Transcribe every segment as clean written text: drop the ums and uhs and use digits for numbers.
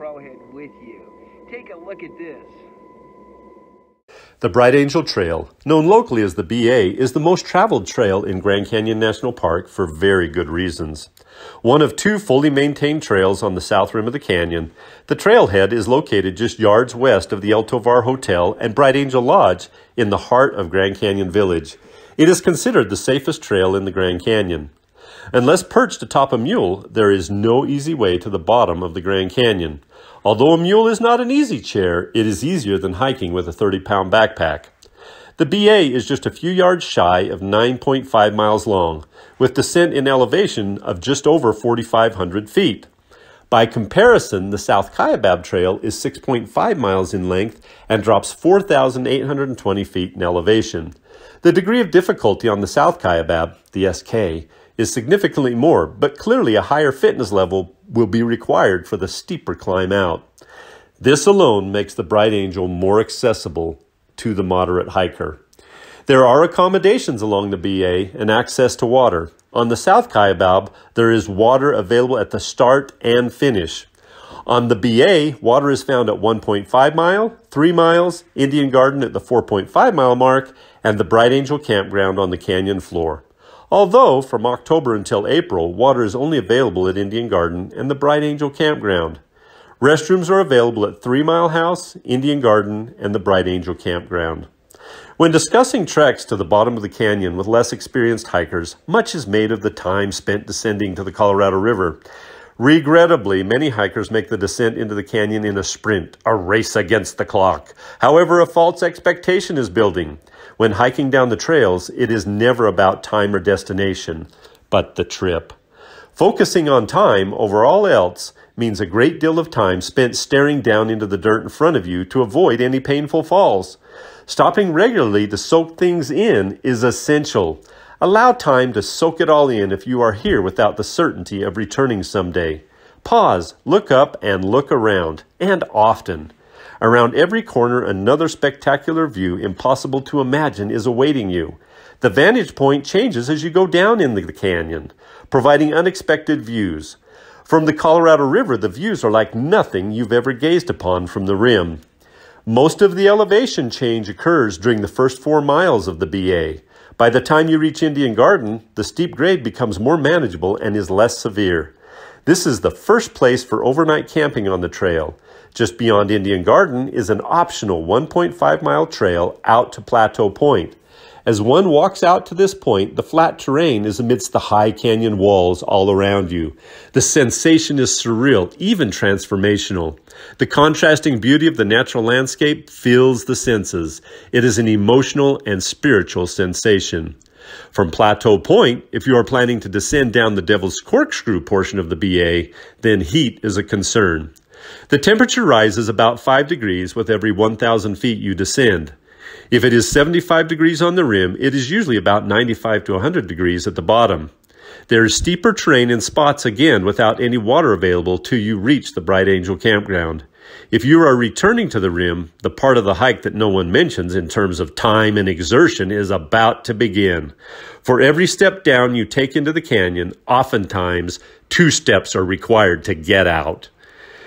Crowhead with you. Take a look at this. The Bright Angel Trail, known locally as the BA, is the most traveled trail in Grand Canyon National Park for very good reasons. One of two fully maintained trails on the south rim of the canyon, the trailhead is located just yards west of the El Tovar Hotel and Bright Angel Lodge in the heart of Grand Canyon Village. It is considered the safest trail in the Grand Canyon. Unless perched atop a mule, there is no easy way to the bottom of the Grand Canyon. Although a mule is not an easy chair, it is easier than hiking with a 30-pound backpack. The BA is just a few yards shy of 9.5 miles long, with descent in elevation of just over 4,500 feet. By comparison, the South Kaibab Trail is 6.5 miles in length and drops 4,820 feet in elevation. The degree of difficulty on the South Kaibab, the SK, is significantly more, but clearly a higher fitness level will be required for the steeper climb out. This alone makes the Bright Angel more accessible to the moderate hiker. There are accommodations along the BA and access to water. On the South Kaibab, there is water available at the start and finish. On the BA, water is found at 1.5 mile, 3 miles, Indian Garden at the 4.5 mile mark, and the Bright Angel Campground on the canyon floor. Although, from October until April, water is only available at Indian Garden and the Bright Angel Campground. Restrooms are available at 3 Mile House, Indian Garden, and the Bright Angel Campground. When discussing treks to the bottom of the canyon with less experienced hikers, much is made of the time spent descending to the Colorado River. Regrettably, many hikers make the descent into the canyon in a sprint, a race against the clock. However, a false expectation is building. When hiking down the trails, it is never about time or destination, but the trip. Focusing on time over all else means a great deal of time spent staring down into the dirt in front of you to avoid any painful falls. Stopping regularly to soak things in is essential. Allow time to soak it all in if you are here without the certainty of returning someday. Pause, look up, and look around, and often. Around every corner, another spectacular view impossible to imagine is awaiting you. The vantage point changes as you go down into the canyon, providing unexpected views. From the Colorado River, the views are like nothing you've ever gazed upon from the rim. Most of the elevation change occurs during the first 4 miles of the BA. By the time you reach Indian Garden, the steep grade becomes more manageable and is less severe. This is the first place for overnight camping on the trail. Just beyond Indian Garden is an optional 1.5-mile trail out to Plateau Point. As one walks out to this point, the flat terrain is amidst the high canyon walls all around you. The sensation is surreal, even transformational. The contrasting beauty of the natural landscape fills the senses. It is an emotional and spiritual sensation. From Plateau Point, if you are planning to descend down the Devil's Corkscrew portion of the BA, then heat is a concern. The temperature rises about 5 degrees with every 1,000 feet you descend. If it is 75 degrees on the rim, it is usually about 95 to 100 degrees at the bottom. There is steeper terrain in spots again without any water available till you reach the Bright Angel Campground. If you are returning to the rim, the part of the hike that no one mentions in terms of time and exertion is about to begin. For every step down you take into the canyon, oftentimes 2 steps are required to get out.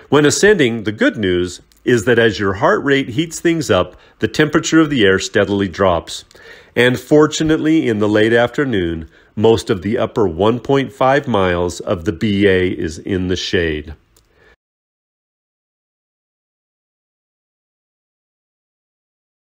When ascending, the good news is that as your heart rate heats things up, the temperature of the air steadily drops. And fortunately, in the late afternoon, most of the upper 1.5 miles of the BA is in the shade.